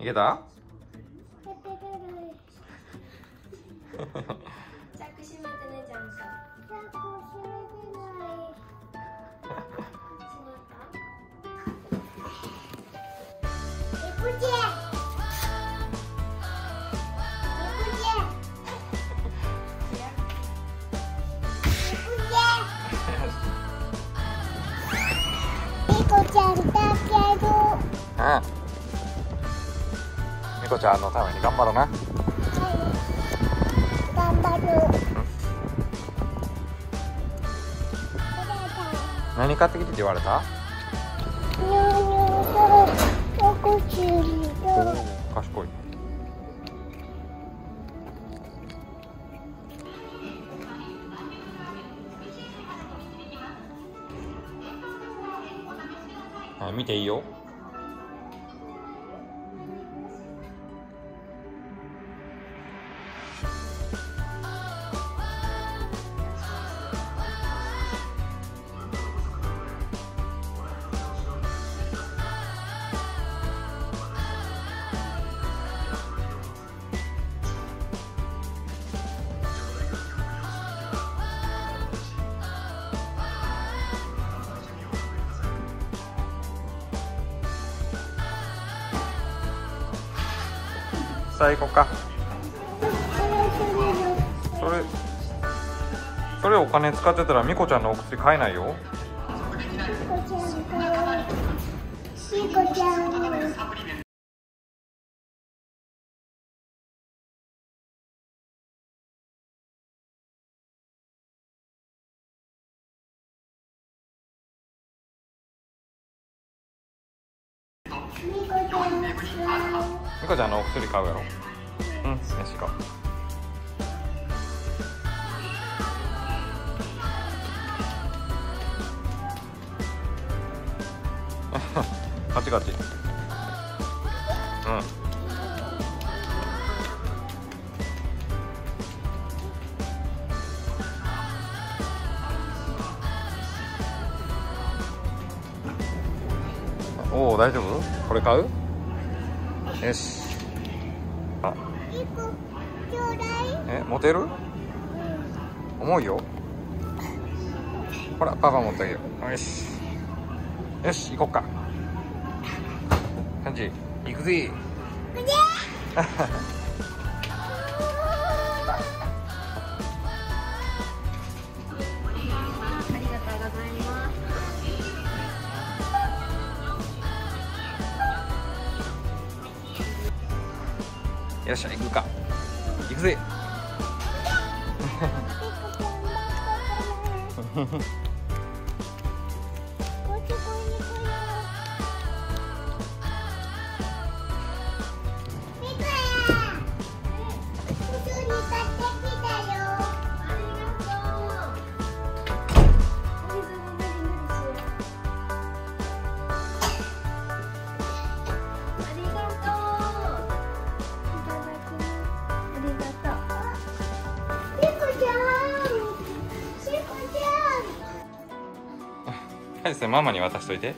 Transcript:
이게 다?みこちゃんのために頑張ろうな。頑張る。何買ってきてって言われた？賢い。あ、見ていいよ。さあ行こうか。それお金使ってたらみこちゃんのお薬買えないよ。みこちゃんの。みこちゃんのお薬買うやろ。うん、飯買う。ガチガチ。うん。おお、大丈夫？これ買う？よし。あ。持てる？重いよ。ほら、パパ持ってあげる。よし。よし、行こっか。感じ、行くぜ。よっしゃ、行くか。行くぜ。ママに渡しといて。